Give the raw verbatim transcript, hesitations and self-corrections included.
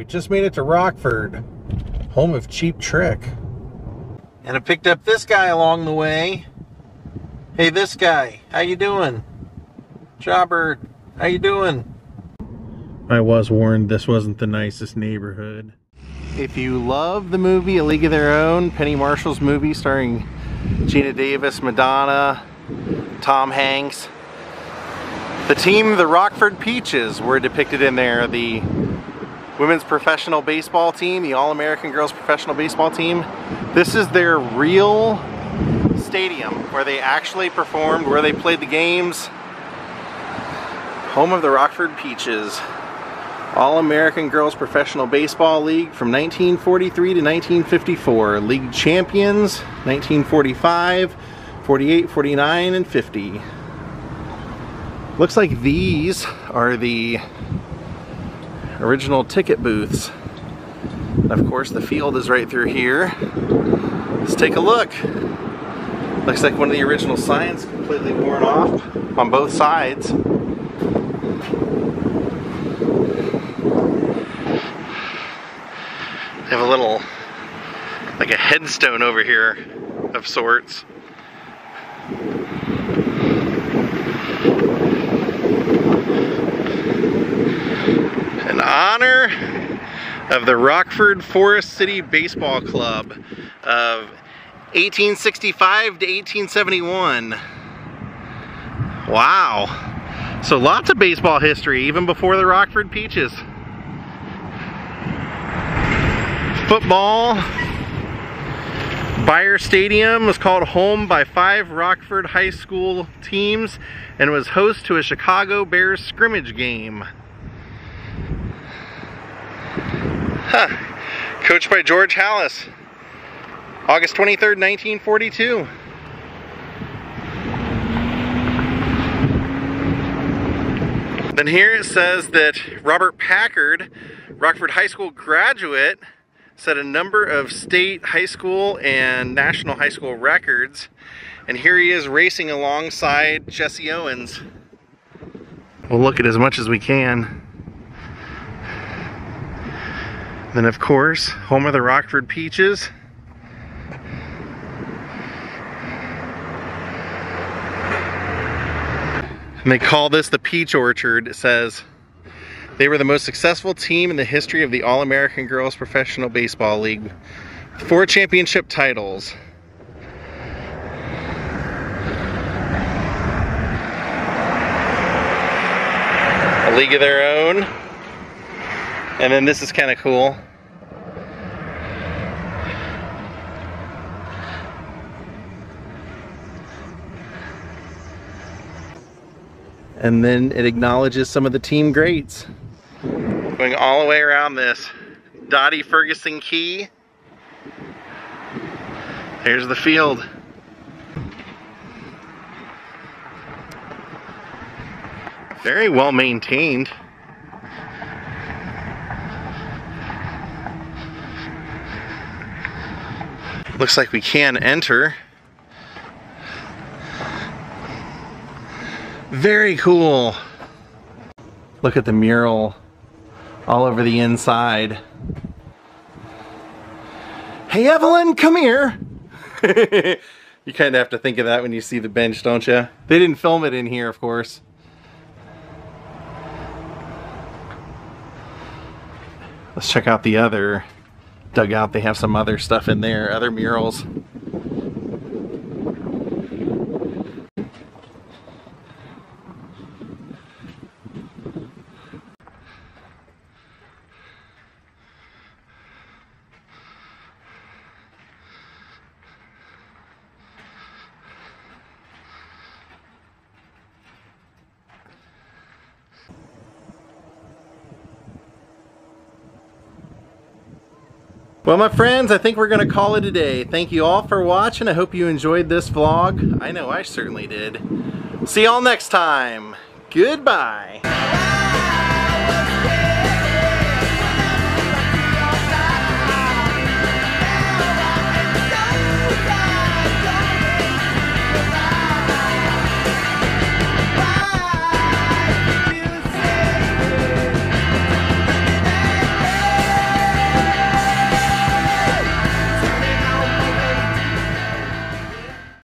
we just made it to Rockford, home of Cheap Trick. And I picked up this guy along the way. Hey, this guy, how you doing? Jobber, how you doing? I was warned this wasn't the nicest neighborhood. If you love the movie A League of Their Own, Penny Marshall's movie starring Gina Davis, Madonna, Tom Hanks, the team, the Rockford Peaches, were depicted in there. The women's professional baseball team, the All-American Girls Professional Baseball Team. This is their real stadium where they actually performed, where they played the games. Home of the Rockford Peaches. All-American Girls Professional Baseball League from nineteen forty-three to nineteen fifty-four. League champions nineteen forty-five, forty-eight, forty-nine, and fifty. Looks like these are the original ticket booths. And of course, the field is right through here. Let's take a look. Looks like one of the original signs completely worn off on both sides. They have a little, like a headstone over here of sorts. In honor of the Rockford Forest City Baseball Club of eighteen sixty-five to eighteen seventy-one. Wow. So lots of baseball history even before the Rockford Peaches. Football. Beyer Stadium was called home by five Rockford High School teams and was host to a Chicago Bears scrimmage game. Huh. Coached by George Hallis, August twenty-third, nineteen forty-two. Then here it says that Robert Packard, Rockford High School graduate, set a number of state high school and national high school records. And here he is racing alongside Jesse Owens. We'll look at as much as we can. Then of course, home of the Rockford Peaches. And they call this the Peach Orchard. It says, they were the most successful team in the history of the All-American Girls Professional Baseball League. Four championship titles. A League of Their Own. And then this is kind of cool. And then it acknowledges some of the team greats. Going all the way around this. Dottie Ferguson Key. There's the field. Very well maintained. Looks like we can enter. Very cool. Look at the mural all over the inside. Hey Evelyn, come here. You kind of have to think of that when you see the bench, don't you? They didn't film it in here, of course. Let's check out the other dugout. They have some other stuff in there, other murals. Well, my friends, I think we're going to call it a day. Thank you all for watching. I hope you enjoyed this vlog. I know I certainly did. See y'all next time. Goodbye.